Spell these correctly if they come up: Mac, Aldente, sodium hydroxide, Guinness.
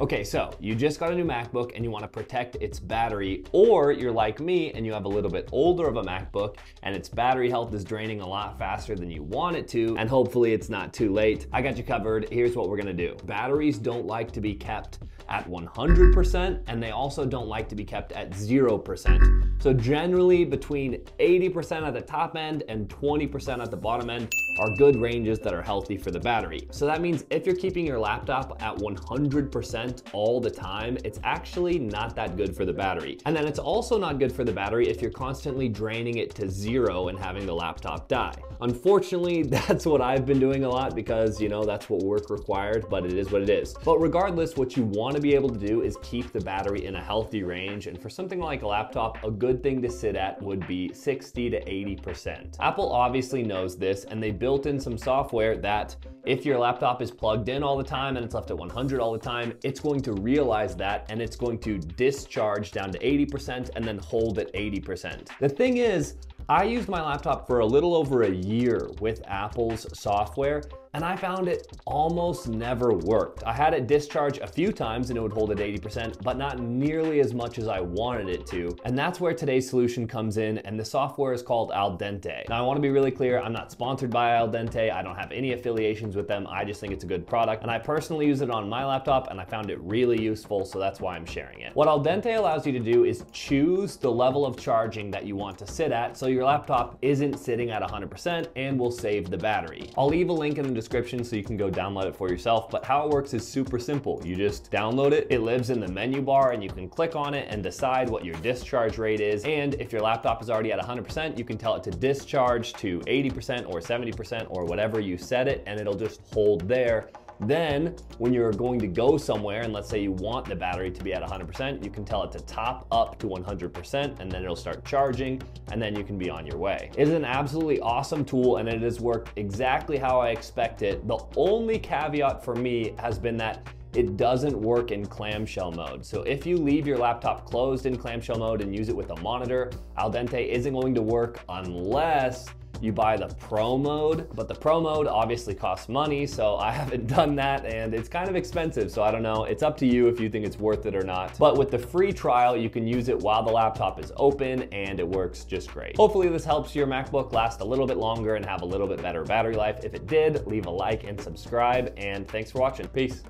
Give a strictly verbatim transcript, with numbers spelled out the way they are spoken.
Okay, so you just got a new MacBook and you want to protect its battery, or you're like me and you have a little bit older of a MacBook and its battery health is draining a lot faster than you want it to, and hopefully it's not too late. I got you covered. Here's what we're gonna do. Batteries don't like to be kept at one hundred percent, and they also don't like to be kept at zero percent. So generally between eighty percent at the top end and twenty percent at the bottom end are good ranges that are healthy for the battery. So that means if you're keeping your laptop at one hundred percent all the time, it's actually not that good for the battery. And then it's also not good for the battery if you're constantly draining it to zero and having the laptop die. Unfortunately, that's what I've been doing a lot because, you know, that's what work required, but it is what it is. But regardless, what you want to be able to do is keep the battery in a healthy range, and for something like a laptop, a good thing to sit at would be sixty to eighty percent. Apple obviously knows this, and they built in some software that if your laptop is plugged in all the time and it's left at one hundred all the time, it's going to realize that and it's going to discharge down to eighty percent and then hold at eighty percent. The thing is, I used my laptop for a little over a year with Apple's software, and I found it almost never worked. I had it discharge a few times and it would hold at eighty percent, but not nearly as much as I wanted it to. And that's where today's solution comes in, and the software is called Aldente. Now I wanna be really clear, I'm not sponsored by Aldente. I don't have any affiliations with them. I just think it's a good product, and I personally use it on my laptop and I found it really useful, so that's why I'm sharing it. What Aldente allows you to do is choose the level of charging that you want to sit at, so your laptop isn't sitting at one hundred percent and will save the battery. I'll leave a link in the description so you can go download it for yourself, but how it works is super simple. You just download it, it lives in the menu bar, and you can click on it and decide what your discharge rate is. And if your laptop is already at one hundred percent, you can tell it to discharge to eighty percent or seventy percent or whatever you set it, and it'll just hold there. Then when you're going to go somewhere, and let's say you want the battery to be at one hundred percent, you can tell it to top up to one hundred percent, and then it'll start charging, and then you can be on your way. It is an absolutely awesome tool, and it has worked exactly how I expect it. The only caveat for me has been that it doesn't work in clamshell mode. So if you leave your laptop closed in clamshell mode and use it with a monitor, Aldente isn't going to work unless you buy the pro mode, but the pro mode obviously costs money, so I haven't done that, and it's kind of expensive, so I don't know. It's up to you if you think it's worth it or not. But with the free trial, you can use it while the laptop is open, and it works just great. Hopefully this helps your MacBook last a little bit longer and have a little bit better battery life. If it did, leave a like and subscribe, and thanks for watching. Peace.